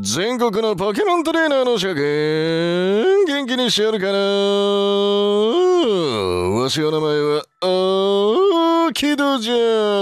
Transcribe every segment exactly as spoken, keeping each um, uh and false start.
全国のポケモントレーナーの諸君、元気にしてやるかな。わしの名前はアーキドじゃ。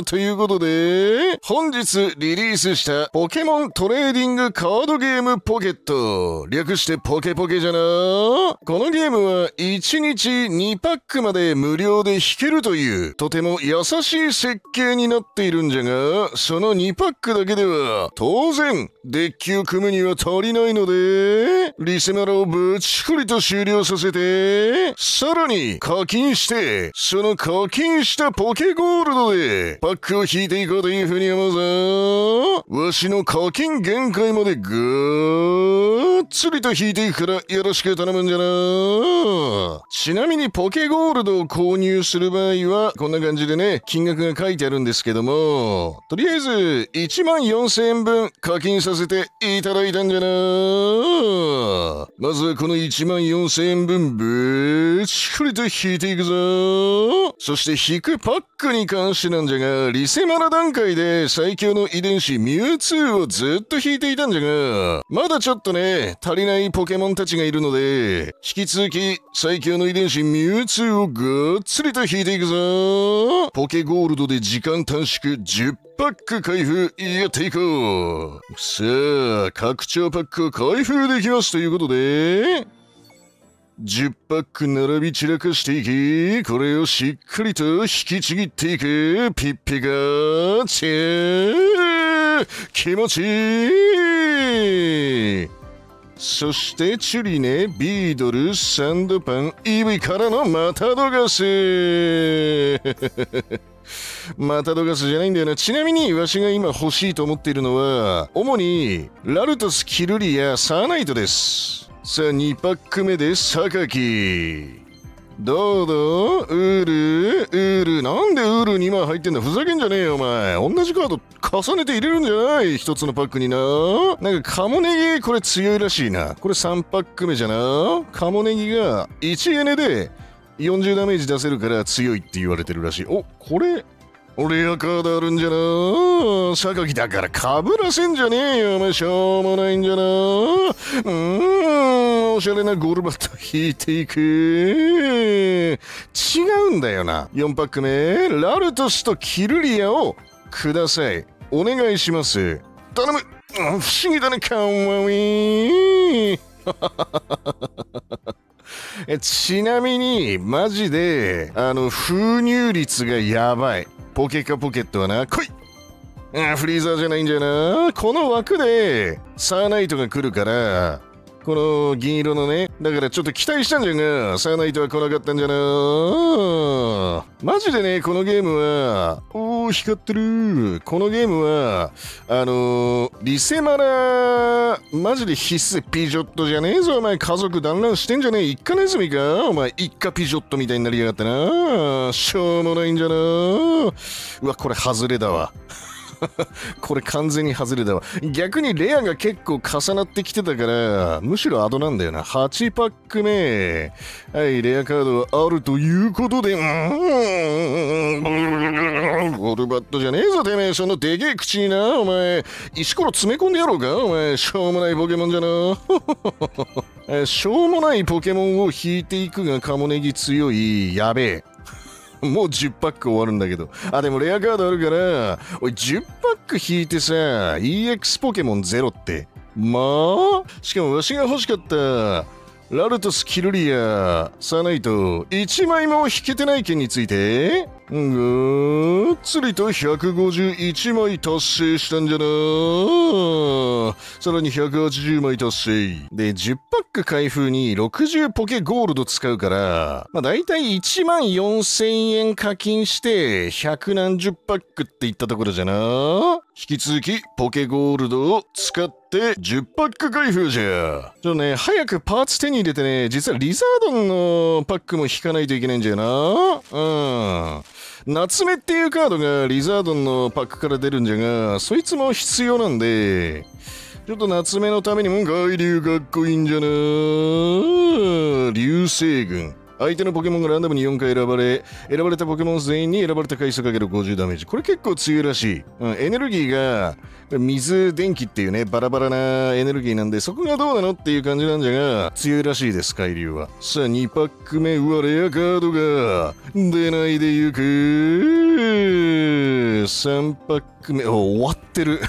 ということで、本日リリースしたポケモントレーディングカードゲームポケット、略してポケポケじゃな。このゲームはいちにちにパックまで無料で引けるというとても優しい設計になっているんじゃが、そのにパックだけでは当然デッキを組むには足りないので、リセマラをぶちくりと終了させて、さらに課金して、その課金したポケゴールドでパックを引いていこうというふうに思うぞ。わしの課金限界までぐーっつりと引いていくからよろしく頼むんじゃな。ちなみにポケゴールドを購入する場合はこんな感じでね、金額が書いてあるんですけども、とりあえずいちまんよんせんえんぶん課金させていただいたんじゃな。まずはこのいちまんよんせんえんぶんぶちくりと引いていくぞ。そして引くパックに関してなんじゃが、リセマラ段階で最強の遺伝子ミュウツーをずっと引いていたんじゃが、まだちょっとね足りないポケモンたちがいるので、引き続き最強の遺伝子ミュウツーをがっつりと引いていくぞ。ポケゴールドで時間短縮じゅっパック開封やっていこう。さあ、拡張パックを開封できますということで、じゅっパック並び散らかしていき、これをしっかりと引きちぎっていく。ピッピがチェー気持ちいい。そしてチュリネ、ビードル、サンドパン、イビからのマタドガスマタドガスじゃないんだよな。ちなみにわしが今欲しいと思っているのは主にラルトス、キルリア、サーナイトです。さあ、にパックめでサカキ、どうどう、ウール、ウール、なんでウールにまい入ってんだ。ふざけんじゃねえよお前。同じカード重ねて入れるんじゃない、一つのパックにな。なんかカモネギ、これ強いらしいな。これさんパックめじゃな。カモネギがいちエネでよんじゅうダメージ出せるから強いって言われてるらしい。お、これレアカードあるんじゃな。榊だからかぶらせんじゃねえよお前、しょうもないんじゃな。うーん、おしゃれなゴールバット引いていく。違うんだよな。よんパックめ、ラルトスとキルリアをください、お願いします、頼む。不思議だね、かわいいえ、ちなみにマジであの封入率がやばい。ポケカポケットはな、来い、ああフリーザーじゃないんじゃな。この枠でサーナイトが来るから、この銀色のね、だからちょっと期待したんじゃが、サーナイトは来なかったんじゃな。マジでね、このゲームは、おー光ってる。このゲームはあのー、リセマラマジで必須。ピジョットじゃねえぞお前、家族団らんしてんじゃねえ、一家ネズミかお前、一家ピジョットみたいになりやがったな。しょうもないんじゃな。うわ、これ外れだわこれ完全に外れだわ。逆にレアが結構重なってきてたからむしろアドなんだよな。はちパックめ、はい、レアカードはあるということで、うーん、ゴルバットじゃねえぞてめえ、そのでけえ口になお前、石ころ詰め込んでやろうかお前、しょうもないポケモンじゃなしょうもないポケモンを引いていくが、カモネギ強い、やべえもうじゅっパック終わるんだけど。あ、でもレアカードあるから、おい、じゅっパック引いてさ、イーエックス ポケモンゼロって。まあ、しかもわしが欲しかった、ラルトス、キルリア、サーナイト、いちまいも引けてない件について、ぐーっつりとひゃくごじゅういちまい達成したんじゃな。さらにひゃくはちじゅうまい達成。で、じゅっパック開封にろくじゅうポケゴールド使うから、まあ大体いちまんよんせんえん課金して、ひゃくなんじゅっパックっていったところじゃな。引き続き、ポケゴールドを使って、でじゅっパック開封じゃ。ちょっとね、早くパーツ手に入れてね、実はリザードンのパックも引かないといけないんだよな。うん。夏目っていうカードがリザードンのパックから出るんじゃが、そいつも必要なんで、ちょっと夏目のためにも外流かっこいいんじゃな。流星群。相手のポケモンがランダムによんかい選ばれ、選ばれたポケモン全員に選ばれた回数かけるごじゅうダメージ。これ結構強いらしい。うん、エネルギーが水、電気っていうね、バラバラなエネルギーなんで、そこがどうなのっていう感じなんじゃが、強いらしいです、海流は。さあ、にパック目はレアカードが出ないでゆく。さんパック目、お、終わってる。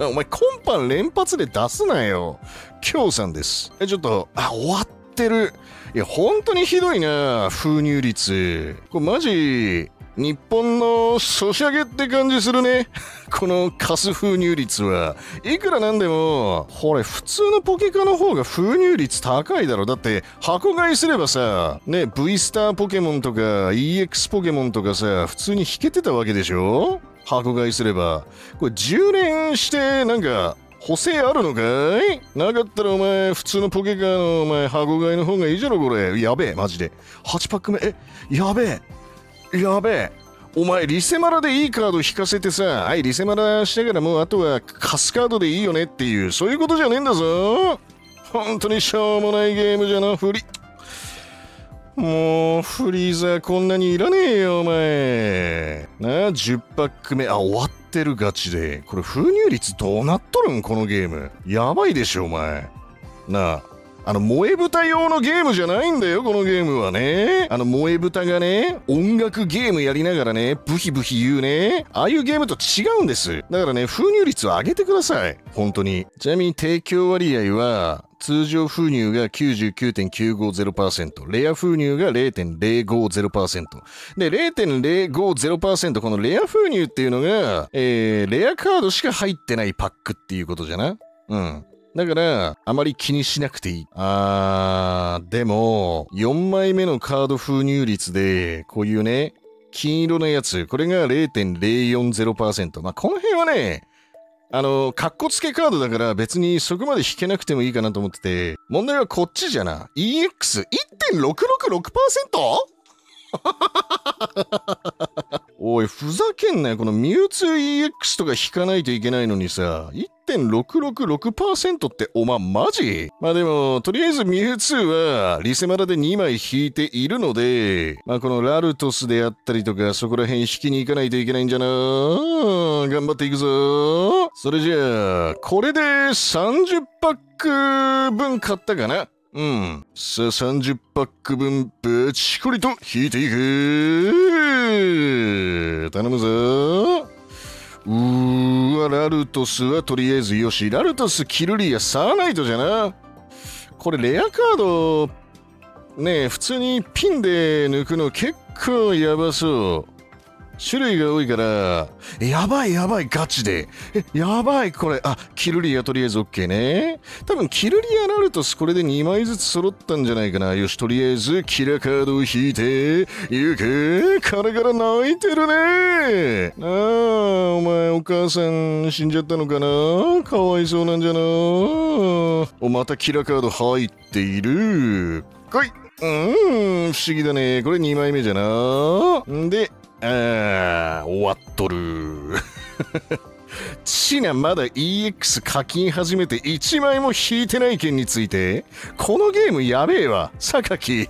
お前、コンパン連発で出すなよ。きょうさんです。え、ちょっと、あ、終わってる。いや、本当にひどいな、封入率。これマジ、日本のソシャゲって感じするね。このカス封入率は。いくらなんでも、ほら、普通のポケカの方が封入率高いだろ。だって、箱買いすればさ、ね、V スターポケモンとか イーエックス ポケモンとかさ、普通に引けてたわけでしょ？箱買いすれば。これじゅうねんしてなんか補正あるのかい？なかったらお前普通のポケカのお前箱買いの方がいいじゃろこれ。やべえマジで。はちパック目。え、やべえ。やべえ。お前リセマラでいいカード引かせてさ、はいリセマラしてからもうあとはカスカードでいいよねっていう、そういうことじゃねえんだぞ。本当にしょうもないゲームじゃなふり。もう、フリーザーこんなにいらねえよ、お前。なあ、じゅうパック目。あ、終わってるガチで。これ、封入率どうなっとるんこのゲーム。やばいでしょ、お前。なあ、あの、萌え豚用のゲームじゃないんだよ、このゲームはね。あの、萌え豚がね、音楽ゲームやりながらね、ブヒブヒ言うね。ああいうゲームと違うんです。だからね、封入率を上げてください。本当に。ちなみに、提供割合は、通常封入が きゅうじゅうきゅうてんきゅうごゼロパーセント、レア封入が れいてんれいごゼロパーセント。で、れいてんれいごゼロパーセント、このレア封入っていうのが、えー、レアカードしか入ってないパックっていうことじゃな。うん。だから、あまり気にしなくていい。あー、でも、よんまいめのカード封入率で、こういうね、金色のやつ、これが れいてんれいよんゼロパーセント。まあ、この辺はね、あの、カッコつけカードだから別にそこまで引けなくてもいいかなと思ってて、問題はこっちじゃな。イーエックスいってんろくろくろくパーセント? おい、ふざけんなよ。このミュウツー イーエックス とか引かないといけないのにさ、いってんろくろくろくパーセント ってお前マジ？まあでも、とりあえずミュウツーはリセマラでにまい引いているので、まあこのラルトスであったりとか、そこら辺引きに行かないといけないんじゃなー。頑張っていくぞー。それじゃあ、これでさんじゅうパック分買ったかな。うん。さあ、さんじゅうパック分、ぶちこりと引いていく。頼むぞ。うーわ、ラルトスはとりあえずよし。ラルトス、キルリア、サーナイトじゃな。これ、レアカード、ねえ、普通にピンで抜くの結構やばそう。種類が多いから、やばいやばいガチで。え、やばいこれ。あ、キルリアとりあえず OK ね。多分キルリアラルトスこれでにまいずつ揃ったんじゃないかな。よし、とりあえずキラカードを引いて、行け。彼から泣いてるね。ああ、お前お母さん死んじゃったのかな。かわいそうなんじゃな。お、またキラカード入っている。来い。うーん、不思議だね。これにまいめじゃな。んで、ああ、終わっとる。ちな、まだ イーエックス 課金始めていちまいも引いてない件について、このゲームやべえわ、榊。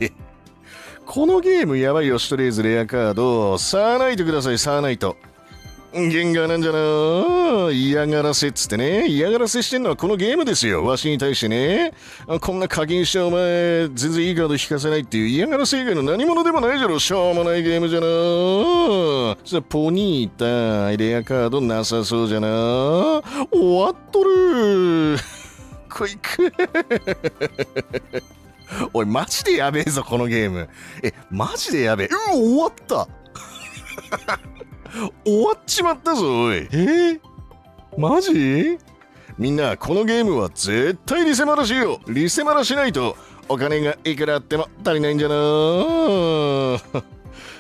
このゲームやばいよ、とりあえずレアカード、サーナイトください、サーナイト。ゲンガーなんじゃな。嫌がらせっつってね。嫌がらせしてんのはこのゲームですよ。わしに対してね。こんな課金してお前、全然いいカード引かせないっていう嫌がらせ以外の何者でもないじゃろ。しょうもないゲームじゃな。さあ、ポニータ、レアカードなさそうじゃな。終わっとる。こいく。おい、マジでやべえぞ、このゲーム。え、マジでやべえ。うわ、終わった。終わっちまったぞおい。えー、マジ？みんなこのゲームは絶対リセマラしよう。リセマラしないとお金がいくらあっても足りないんじゃなー。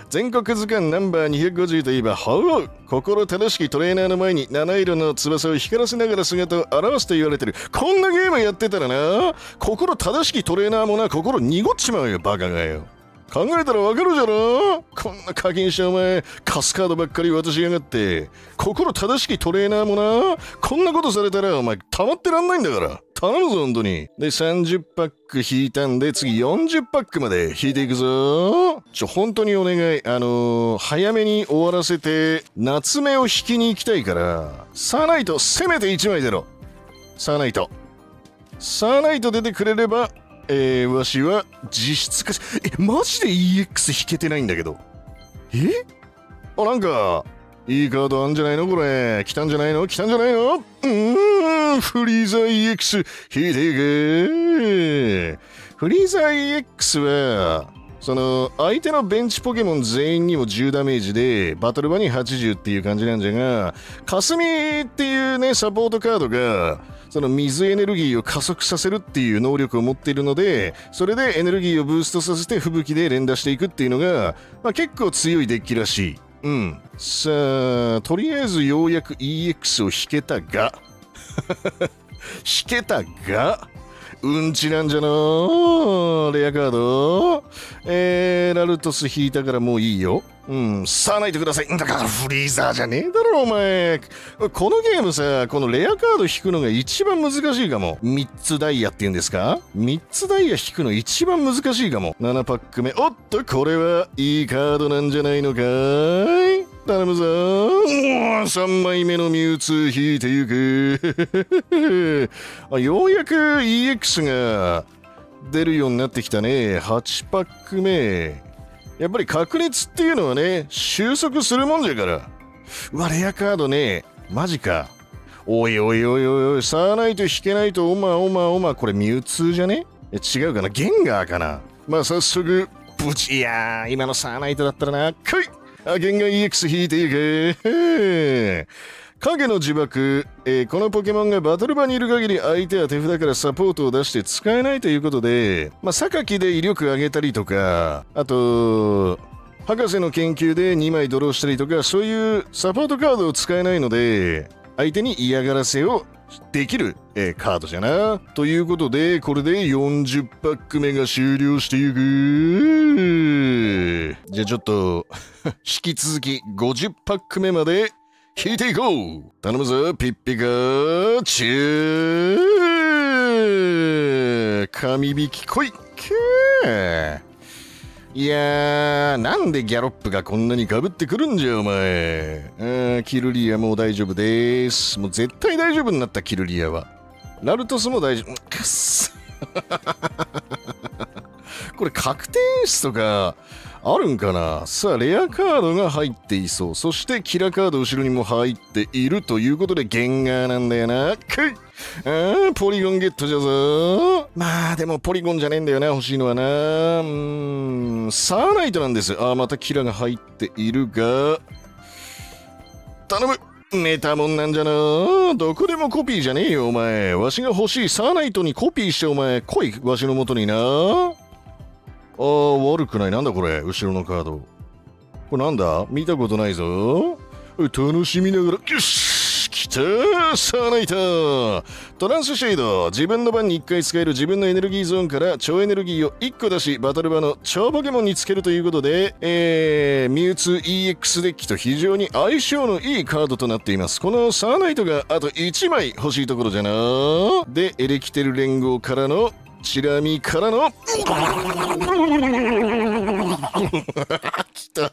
全国図鑑ナンバーにひゃくごじゅうといえばホウオウ。心正しきトレーナーの前に七色の翼を光らせながら姿を現すと言われてる。こんなゲームやってたらな、心正しきトレーナーもな、心濁っちまうよ、バカがよ。考えたらわかるじゃろ。こんな課金してお前カスカードばっかり渡しやがって。心正しきトレーナーもな、こんなことされたらお前たまってらんないんだから、頼むぞ本当に。でさんじゅうパック引いたんで、次よんじゅうパックまで引いていくぞ。ちょ本当にお願い、あのー、早めに終わらせて夏目を引きに行きたいから、サーナイトせめていちまい出ろ。サーナイトサーナイト出てくれれば、えー、わしは実質化し、え、マジで イーエックス 引けてないんだけど。えあ、なんか、いいカードあんじゃないのこれ。来たんじゃないの来たんじゃないの。うーん、フリーザー イーエックス 引いていく。フリーザー イーエックス は、その、相手のベンチポケモン全員にもじゅうダメージで、バトル場にはちじゅうっていう感じなんじゃが、霞っていうね、サポートカードが、その水エネルギーを加速させるっていう能力を持っているので、それでエネルギーをブーストさせて吹雪で連打していくっていうのが、まあ、結構強いデッキらしい。うん。さあ、とりあえずようやく イーエックス を引けたが、引けたが、うんちなんじゃのー。レアカード、えー、ラルトス引いたからもういいよ。うん、さあないとください。だからフリーザーじゃねえだろ、お前。このゲームさ、このレアカード引くのが一番難しいかも。みっつダイヤって言うんですか？ みっ つダイヤ引くの一番難しいかも。ななパック目。おっと、これはいいカードなんじゃないのかーい。頼むぞー。さんまいめのミュウツー引いてゆく。あ、ようやく イーエックス が出るようになってきたね。はちパック目。やっぱり確率っていうのはね、収束するもんじゃから。うわ、レアカードね。マジか。おいおいおいおいおい、さあないと引けないと、おまおまおま、これミュウツーじゃね？違うかな、ゲンガーかな。まあ早速、ブチ、いやー、今のさあないとだったらな、来い！あ、ゲンガー イーエックス 引いていけ。影の呪縛、えー、このポケモンがバトル場にいる限り相手は手札からサポートを出して使えないということで、まあ、榊で威力上げたりとか、あと博士の研究でにまいドローしたりとか、そういうサポートカードを使えないので相手に嫌がらせをできる、えー、カードじゃな。ということで、これでよんじゅうパック目が終了していく。じゃあちょっと引き続きごじゅうパック目まで引いていこう。頼むぞ、ピッピカーチュー。神引き来い。いやー、なんでギャロップがこんなにかぶってくるんじゃお前。あー、キルリアもう大丈夫でーす。もう絶対大丈夫になった、キルリアは。ラルトスも大丈夫。くっす。これ確定演出とかあるんかな。さあ、レアカードが入っていそう。そしてキラカード後ろにも入っているということで、ゲンガーなんだよな。くい。ああ、ポリゴンゲットじゃぞ。まあでもポリゴンじゃねえんだよな、欲しいのはな。うーん、サーナイトなんです。ああ、またキラが入っているが、頼む。ネタもんなんじゃな。どこでもコピーじゃねえよお前。わしが欲しいサーナイトにコピーしてお前来い、わしの元にな。ああ、悪くない。なんだこれ、後ろのカード。これなんだ、見たことないぞ。楽しみながら、よし来たー、サーナイト。トランスシェード。自分の番にいっかい使える自分のエネルギーゾーンから超エネルギーをいっこ出し、バトル場の超ポケモンにつけるということで、えー、ミュウツー イーエックス デッキと非常に相性のいいカードとなっています。このサーナイトがあといちまい欲しいところじゃな。で、エレキテル連合からのチラ見からのきた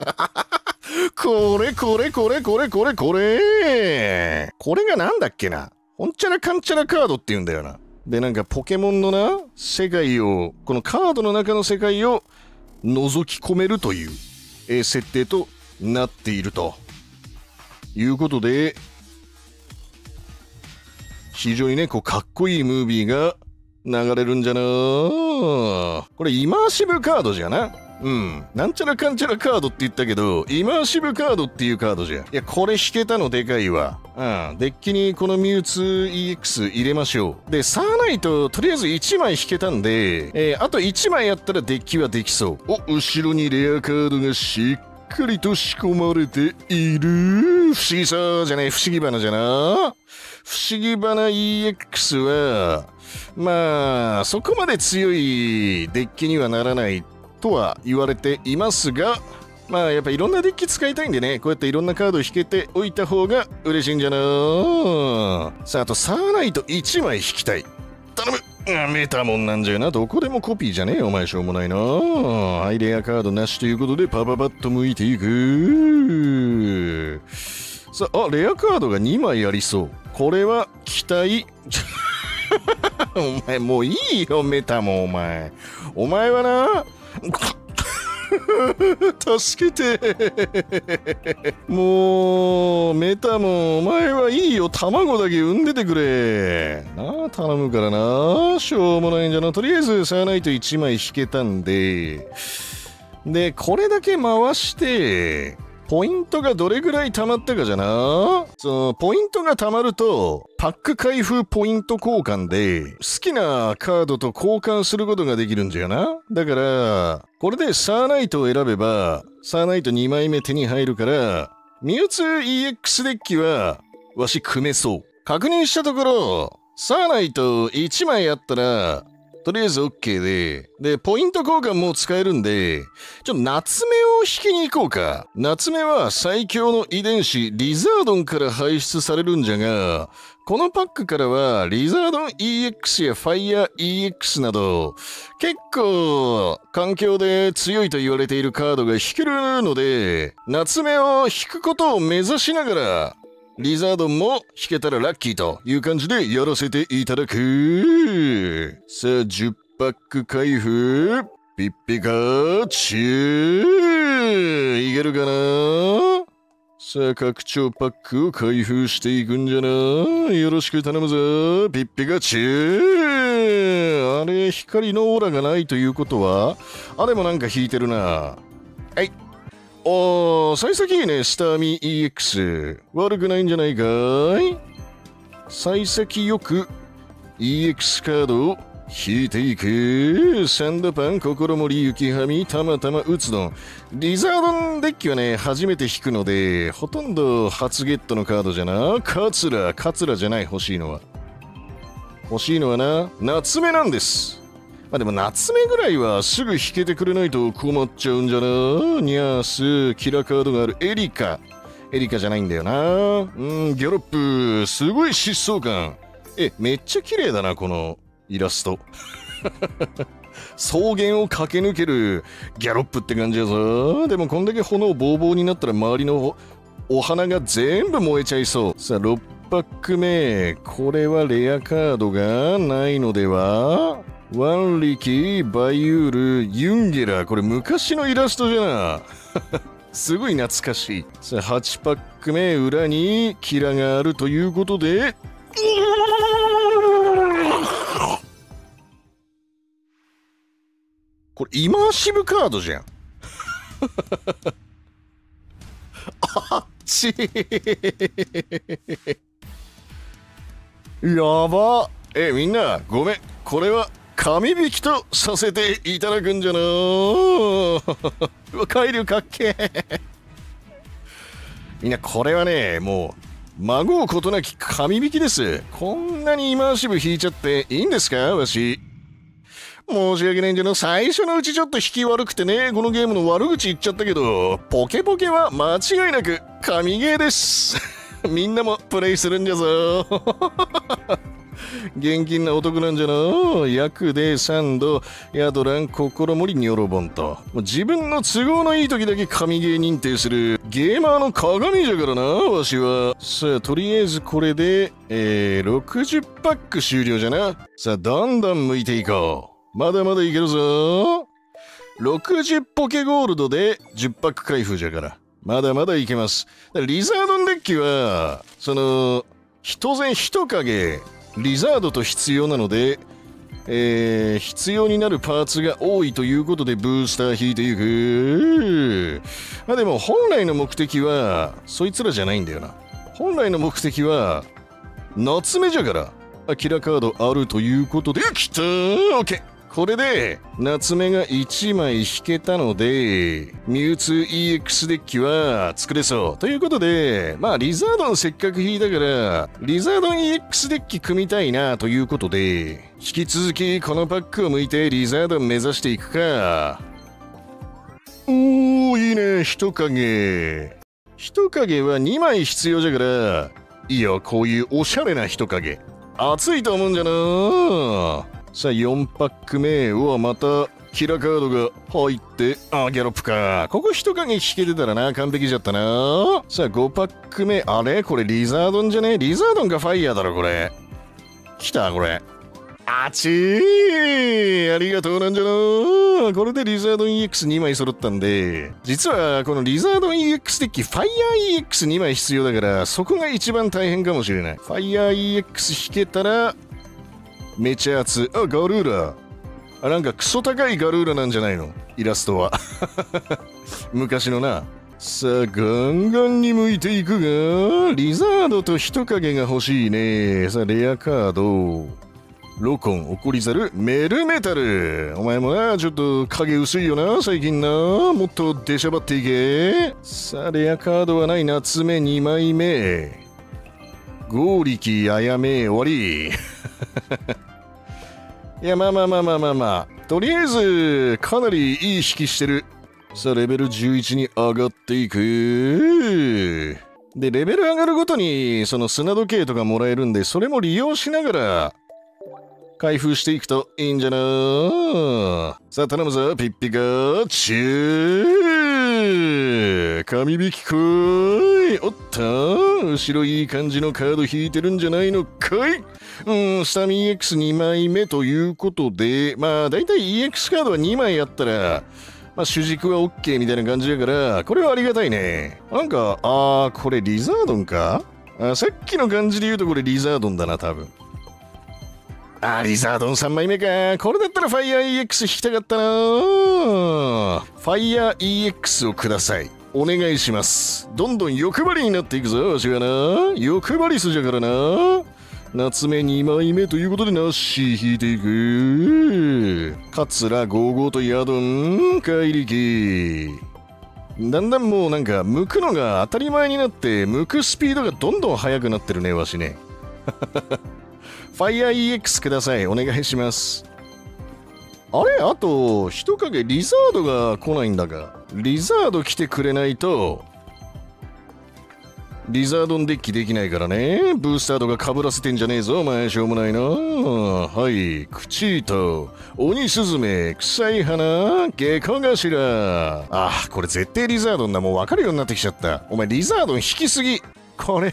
これこれこれこれこれこれこれがなんだっけな、ほんちゃらかんちゃらカードっていうんだよな。で、なんかポケモンのな世界を、このカードの中の世界を覗き込めるという、えー、設定となっているということで、非常にねこうかっこいいムービーが流れるんじゃなー。これイマーシブカードじゃな。うん。なんちゃらかんちゃらカードって言ったけど、イマーシブカードっていうカードじゃ。いや、これ引けたのでかいわ。うん。デッキにこのミュウツー イーエックス 入れましょう。で、サーナイト、とりあえずいちまい引けたんで、えー、あといちまいやったらデッキはできそう。お、後ろにレアカードがしっかりと仕込まれている。不思議さじゃねえ、不思議花じゃな。不思議花 イーエックス は、まあ、そこまで強いデッキにはならないとは言われていますが、まあやっぱいろんなデッキ使いたいんでね、こうやっていろんなカード引けておいた方が嬉しいんじゃなー。さあ、あとサーナイトいちまい引きたい。頼む。メタモンなんじゃな、どこでもコピーじゃねえ、お前しょうもないな。アイレアカードなしということでパパパッと向いていく。さあ、あ、レアカードがにまいありそう。これは期待。お前もういいよ、メタモン、お前。お前はな、助けて。もうメタモン、お前はいいよ、卵だけ産んでてくれなあ、頼むからな。しょうもないんじゃな。とりあえずサーナイトいちまい引けたんで、でこれだけ回してポイントがどれぐらい貯まったかじゃな。そう、ポイントが貯まるとパック開封ポイント交換で好きなカードと交換することができるんじゃな。だからこれでサーナイトを選べばサーナイトにまいめ手に入るから、ミュウツー イーエックス デッキはわし組めそう。確認したところ、サーナイトいちまいあったらとりあえず OK で、で、ポイント交換も使えるんで、ちょっと夏目を引きに行こうか。夏目は最強の遺伝子リザードンから排出されるんじゃが、このパックからはリザードン イーエックス やファイア イーエックス など、結構環境で強いと言われているカードが引けるので、夏目を引くことを目指しながら、リザードンも引けたらラッキーという感じでやらせていただく。さあ、じゅっパック開封。ピッピカチュー。いけるかな。さあ、拡張パックを開封していくんじゃな。よろしく頼むぞ。ピッピカチュー。あれ、光のオーラがないということは、あれもなんか引いてるな。はい。おー、幸先いいね、スターミー イーエックス。悪くないんじゃないかい。幸先よく イーエックス カードを引いていく。サンドパン、心森、雪はみ、たまたま、うつどん。リザードンデッキはね、初めて引くので、ほとんど初ゲットのカードじゃな。カツラ、カツラじゃない、欲しいのは。欲しいのはな、夏目なんです。まあでも夏目ぐらいはすぐ引けてくれないと困っちゃうんじゃなー。ニャース、キラカードがあるエリカ。エリカじゃないんだよなー。うん、ギャロップ、すごい疾走感。え、めっちゃ綺麗だな、このイラスト。草原を駆け抜けるギャロップって感じやぞ。でもこんだけ炎ボーボーになったら周りのお花が全部燃えちゃいそう。さあ、ろっパックめ。これはレアカードがないのでは。ワンリキ、バイユール、ユンゲラ。これ昔のイラストじゃな。すごい懐かしい。さあ、はちパックめ、裏にキラがあるということで。これイマーシブカードじゃん。あっちー。やば。え、みんな、ごめん。これは。神引きとさせていただくんじゃなー。うわ、海竜かっけー。みんな、これはね、もう孫をことなき神引きです。こんなにイマーシブ引いちゃっていいんですか。わし申し訳ないんじゃな。最初のうちちょっと引き悪くてね、このゲームの悪口言っちゃったけど、ポケポケは間違いなく神ゲーです。みんなもプレイするんじゃぞ。現金なお得なんじゃな。役でサンド、ヤドラン、心森、ニョロボンと。自分の都合のいい時だけ神ゲー認定するゲーマーの鏡じゃからな、わしは。さあ、とりあえずこれで、えー、ろくじゅっパック終了じゃな。さあ、どんどん向いていこう。まだまだいけるぞ。ろくじゅっポケゴールドでじゅっパック開封じゃから。まだまだいけます。リザードンデッキは、その、当然人影、リザードと必要なので、えー、必要になるパーツが多いということでブースター引いていく。まあでも本来の目的はそいつらじゃないんだよな。本来の目的は夏目じゃから。あ、キラカードあるということで来たー。オッケー。これで夏目がいちまい引けたので、ミュウツー イーエックス デッキは作れそうということで、まあリザードンせっかく引いたからリザードン イーエックス デッキ組みたいなということで、引き続きこのパックを向いてリザードン目指していくか。おー、いいね、人影。人影はにまい必要じゃから、いや、こういうおしゃれな人影。熱いと思うんじゃなー。さあ、よんパックめはまた、キラカードが入って、あ、ギャロップか。ここ人影引けてたらな、完璧じゃったな。さあ、ごパックめ、あれこれリザードンじゃね？リザードンがファイヤーだろ、これ。来た、これ。あちー、ありがとうなんじゃなー。これでリザードン イーエックスにまい揃ったんで、実はこのリザードン イーエックス デッキ、ファイヤー イーエックスにまい必要だから、そこが一番大変かもしれない。ファイヤー イーエックス 引けたら、めちゃ熱。あ、ガルーラ。あ、なんかクソ高いガルーラなんじゃないの？イラストは。昔のな。さあ、ガンガンに向いていくが、リザードと人影が欲しいね。さあ、レアカード。ロコン、怒りざる、メルメタル。お前もな、ちょっと影薄いよな、最近な。もっと出しゃばっていけ。さあ、レアカードはない。夏目にまいめ。剛力、あやめ、終わり。いや、まあまあまあまあまあまあ。とりあえず、かなりいい引きしてる。さあ、レベルじゅういちに上がっていく。で、レベル上がるごとに、その砂時計とかもらえるんで、それも利用しながら、開封していくといいんじゃなー。さあ、頼むぞ、ピッピカチュー。神引きこーい。おったー、後ろいい感じのカード引いてるんじゃないのかい。うん、スタミ イーエックスにまいめということで、まあ、だいたい イーエックス カードはにまいあったら、まあ、主軸は OK みたいな感じだから、これはありがたいね。なんか、あー、これリザードンか？あ、さっきの感じで言うとこれリザードンだな、多分。あ、リザードンさんまいめか。これだったらファイヤー イーエックス 引きたかったな。ファイヤー イーエックス をください。お願いします。どんどん欲張りになっていくぞ、わしがな。欲張りすじゃからな。夏目にまいめということで、ナッシー引いていく。カツラごじゅうごとヤドン、怪力。だんだんもうなんか、剥くのが当たり前になって、剥くスピードがどんどん速くなってるね、わしね。ファイヤー イーエックス ください。お願いします。あれ？あと、人影リザードが来ないんだが。リザード来てくれないと、リザードンデッキできないからね。ブースターとか被らせてんじゃねえぞ。お前、しょうもないな。はい。クチート、鬼スズメ、臭い花、ゲコ頭。ああ、これ絶対リザードンだ。もう分かるようになってきちゃった。お前、リザードン引きすぎ。これ。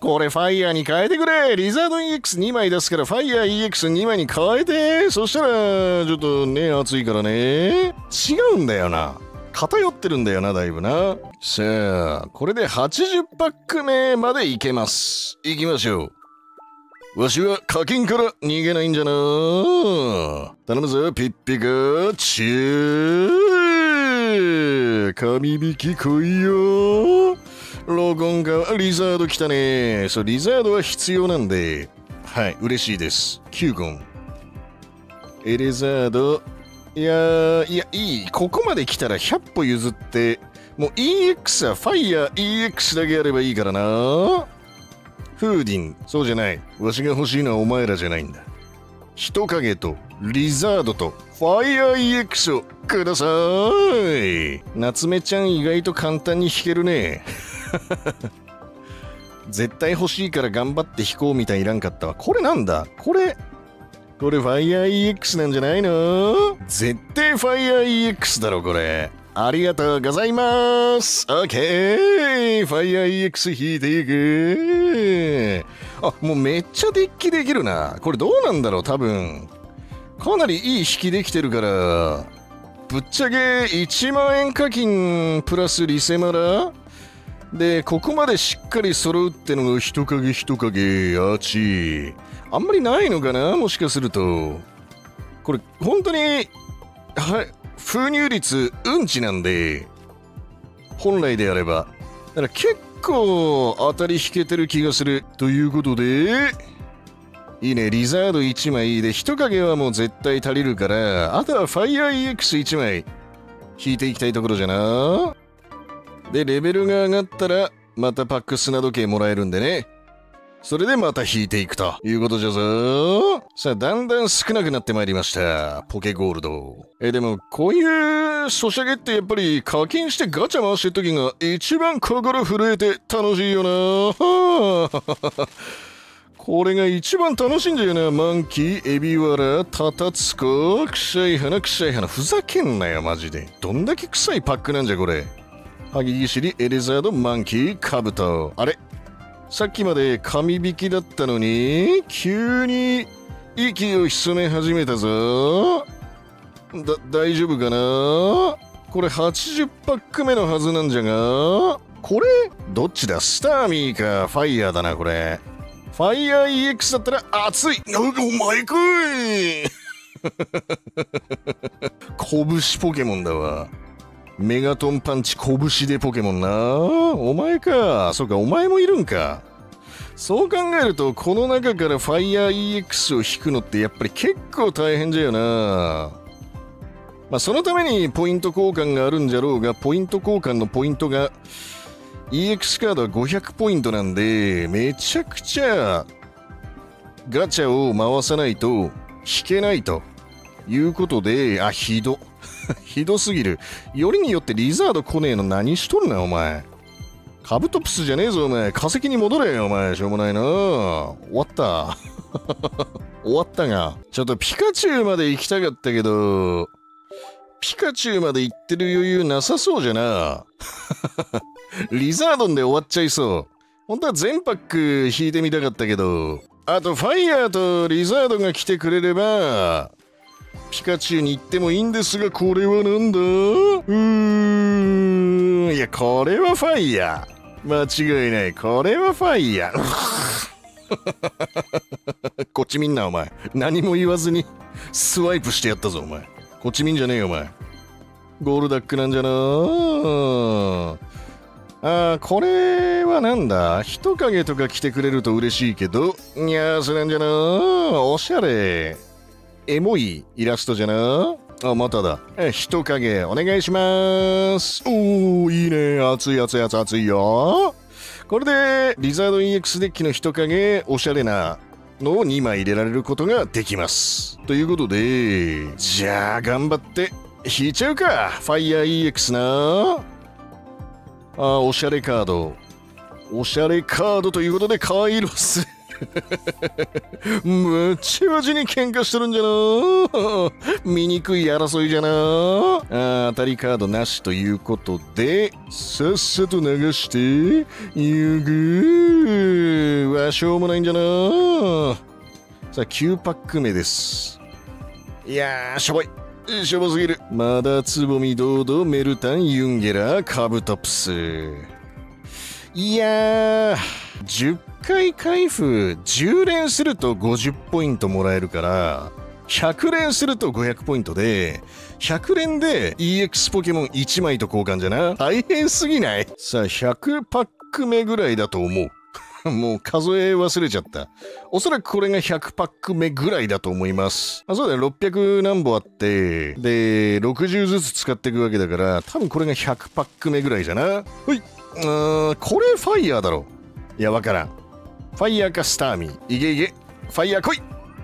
これファイヤーに変えてくれ。リザード イーエックスにまい出すからファイヤー イーエックスにまいに変えて。そしたらちょっとね、熱いからね。違うんだよな。偏ってるんだよな、だいぶな。さあ、これではちじゅうパックめまでいけます。いきましょう。わしは課金から逃げないんじゃなー。頼むぞ、ピッピカチュー。神引き来いよー。ロゴンが、リザード来たね。そう、リザードは必要なんで、はい、嬉しいです。キューゴン。エレザード。いやー、いや、いい。ここまで来たらひゃっぽ譲って、もう イーエックス はファイヤー イーエックス だけやればいいからな。フーディン、そうじゃない。わしが欲しいのはお前らじゃないんだ。人影と、リザードと、ファイヤー イーエックス をくださーい。夏目ちゃん意外と簡単に引けるね。絶対欲しいから頑張って引こうみたいいらんかったわ。これなんだこれ。これファイヤー イーエックス なんじゃないの？絶対ファイヤー イーエックス だろこれ。ありがとうございます。 OK、 ファイヤー イーエックス 引いていく。あ、もうめっちゃデッキできるな。これどうなんだろう。多分かなりいい引きできてるから、ぶっちゃけいちまんえん課金プラスリセマラで、ここまでしっかり揃うってのが人影人影あーちー。あんまりないのかな、もしかすると。これ、本当に、はい、封入率、うんちなんで、本来であれば。だから結構、当たり引けてる気がする。ということで、いいね、リザードいちまいで、人影はもう絶対足りるから、あとはファイヤー イーエックスいちまい、引いていきたいところじゃな。で、レベルが上がったら、またパック砂時計もらえるんでね。それでまた引いていくということじゃぞ。さあ、だんだん少なくなってまいりました。ポケゴールド。え、でも、こういうソシャゲってやっぱり課金してガチャ回してる時が一番心震えて楽しいよな。はぁ。これが一番楽しいんだよな。マンキー、エビワラ、タタツコ、くしゃい花、くしゃい花。ふざけんなよ、マジで。どんだけ臭いパックなんじゃ、これ。ハギギシリ、エレザード、マンキー、カブト。あれさっきまで神引きだったのに、急に息を潜め始めたぞ。だ、大丈夫かな？これはちじゅうパック目のはずなんじゃが。これどっちだ？スターミーか、ファイヤーだな、これ。ファイヤー イーエックス だったら熱い。お前かい拳ポケモンだわ。メガトンパンチ拳でポケモンな。お前か。そうか、お前もいるんか。そう考えると、この中からファイヤー イーエックス を引くのってやっぱり結構大変じゃよな。まあ、そのためにポイント交換があるんじゃろうが、ポイント交換のポイントがイーエックス カードはごひゃくポイントなんで、めちゃくちゃガチャを回さないと引けないということで、あ、ひど。ひどすぎる。よりによってリザード来ねえの何しとるな、お前。カブトプスじゃねえぞ、お前。化石に戻れ、お前。しょうもないな。終わった。終わったが。ちょっとピカチュウまで行きたかったけど、ピカチュウまで行ってる余裕なさそうじゃな。リザードンで終わっちゃいそう。本当は全パック引いてみたかったけど、あとファイヤーとリザードが来てくれれば、ピカチュウに行ってもいいんですが、これはなんだ？うーん、いや、これはファイヤー。間違いない。これはファイヤー。こっち見んな、お前。何も言わずにスワイプしてやったぞ、お前。こっち見んじゃねえよ、お前。ゴールダックなんじゃなー。ああ、これはなんだ？人影とか来てくれると嬉しいけど、いやー、それなんじゃなー。おしゃれ。エモいイラストじゃな。あ、まただ。え、人影、お願いします。おー、いいね。熱い熱い熱い熱いよ。これで、リザード イーエックス デッキの人影、おしゃれなのをにまい入れられることができます。ということで、じゃあ、頑張って、引いちゃうか。ファイヤー イーエックス な。あ、おしゃれカード。おしゃれカードということで、カイロス。むちまちに喧嘩してるんじゃなー。醜い争いじゃなー。あ、当たりカードなしということで、さっさと流してゆぐーはしょうもないんじゃなー。さあ、きゅうパック目です。いやー、しょぼい、しょぼすぎる。まだつぼみ、ドード、メルタン、ユンゲラー、カブトプス。いやー、じゅっかい開封、じゅう連するとごじゅうポイントもらえるから、ひゃく連するとごひゃくポイントで、ひゃく連で イーエックス ポケモンいちまいと交換じゃな。大変すぎない？さあ、ひゃくパック目ぐらいだと思う。もう数え忘れちゃった。おそらくこれがひゃくパック目ぐらいだと思います。あ、そうだね、ろっぴゃく何本あって、で、ろくじゅうずつ使っていくわけだから、多分これがひゃくパック目ぐらいじゃな。ほい。あ、これファイヤーだろ。いや、わからん。ファイヤーかスターミー。いけいけ。ファイヤー来い。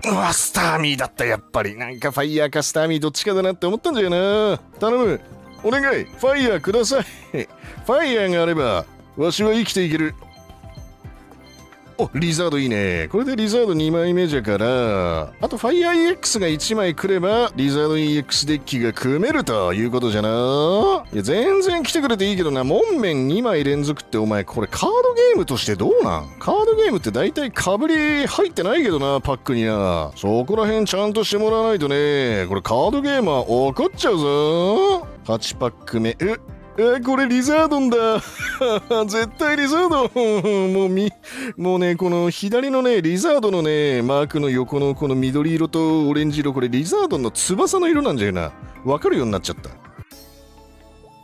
うわ、スターミーだった、やっぱり。なんかファイヤーかスターミーどっちかだなって思ったんだよな。頼む。お願い。ファイヤーください。ファイヤーがあれば、わしは生きていける。お、リザードいいね。これでリザードにまいめじゃから、あとファイヤー イーエックス がいちまい来れば、リザード イーエックス デッキが組めるということじゃな。いや、全然来てくれていいけどな、門面にまい連続ってお前、これカードゲームとしてどうなん？カードゲームって大体かぶり入ってないけどな、パックにな。そこら辺ちゃんとしてもらわないとね、これカードゲーマー怒っちゃうぞ。はちパック目。ええー、これリザードンだ。絶対リザードン。もうみ、もうね、この左のね、リザードのね、マークの横のこの緑色とオレンジ色、これリザードンの翼の色なんじゃよな。わかるようになっちゃった。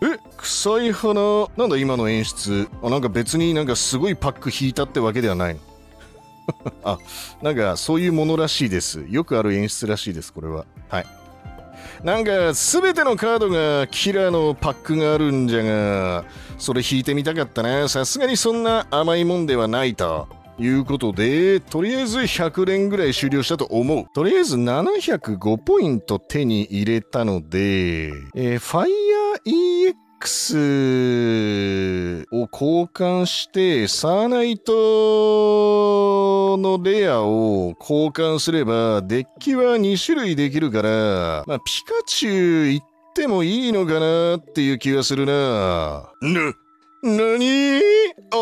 え、臭い花。なんだ今の演出。あ、なんか別になんかすごいパック引いたってわけではないの。あ、なんかそういうものらしいです。よくある演出らしいです、これは。はい。なんか全てのカードがキラーのパックがあるんじゃが、それ引いてみたかったな。さすがにそんな甘いもんではないということで、とりあえずひゃくれんぐらい終了したと思う。とりあえずななひゃくごポイント手に入れたので、えー、ファイアー イーエックス を交換して、サーナイトのレアを交換すれば、デッキはにしゅるいできるから、まあ、ピカチュウ行ってもいいのかなっていう気がするな。ななに？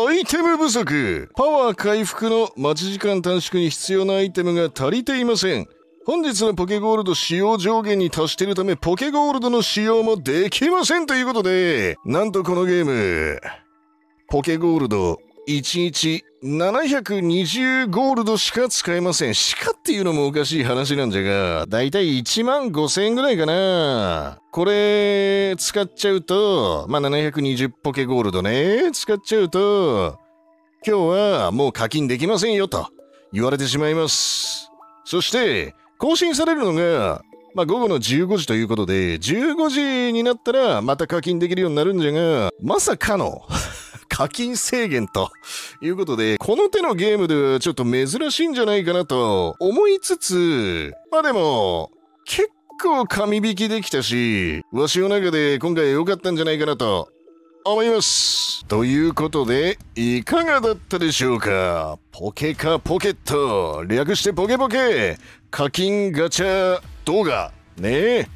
アイテム不足。パワー回復の待ち時間短縮に必要なアイテムが足りていません。本日のポケゴールド使用上限に達しているため、ポケゴールドの使用もできませんということで、なんとこのゲーム、ポケゴールドいちにちななひゃくにじゅうゴールドしか使えません。しかっていうのもおかしい話なんじゃが、だいたいいちまんごせんえんぐらいかな。これ、使っちゃうと、まあ、ななひゃくにじゅうポケゴールドね、使っちゃうと、今日はもう課金できませんよと言われてしまいます。そして、更新されるのが、まあ、午後のじゅうごじということで、じゅうごじになったらまた課金できるようになるんじゃが、まさかの、課金制限ということで、この手のゲームではちょっと珍しいんじゃないかなと思いつつ、まあでも、結構神引きできたし、わしの中で今回良かったんじゃないかなと思います。ということで、いかがだったでしょうか？ポケカポケット、略してポケポケ、課金ガチャ動画、ねえ。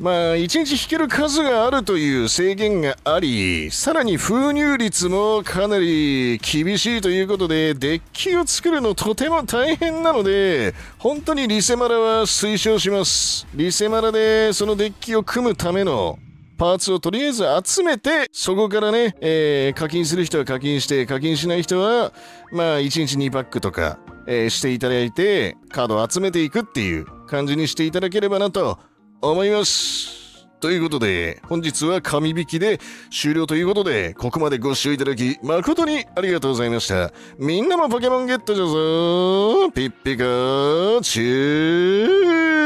まあ、いちにち引ける数があるという制限があり、さらに封入率もかなり厳しいということで、デッキを作るのとても大変なので、本当にリセマラは推奨します。リセマラでそのデッキを組むためのパーツをとりあえず集めて、そこからね、えー、課金する人は課金して、課金しない人は、まあ、いちにちにパックとか、えー、していただいて、カードを集めていくっていう感じにしていただければなと、思います。ということで、本日は神引きで終了ということで、ここまでご視聴いただき誠にありがとうございました。みんなもポケモンゲットじゃぞー。ピッピカチュー。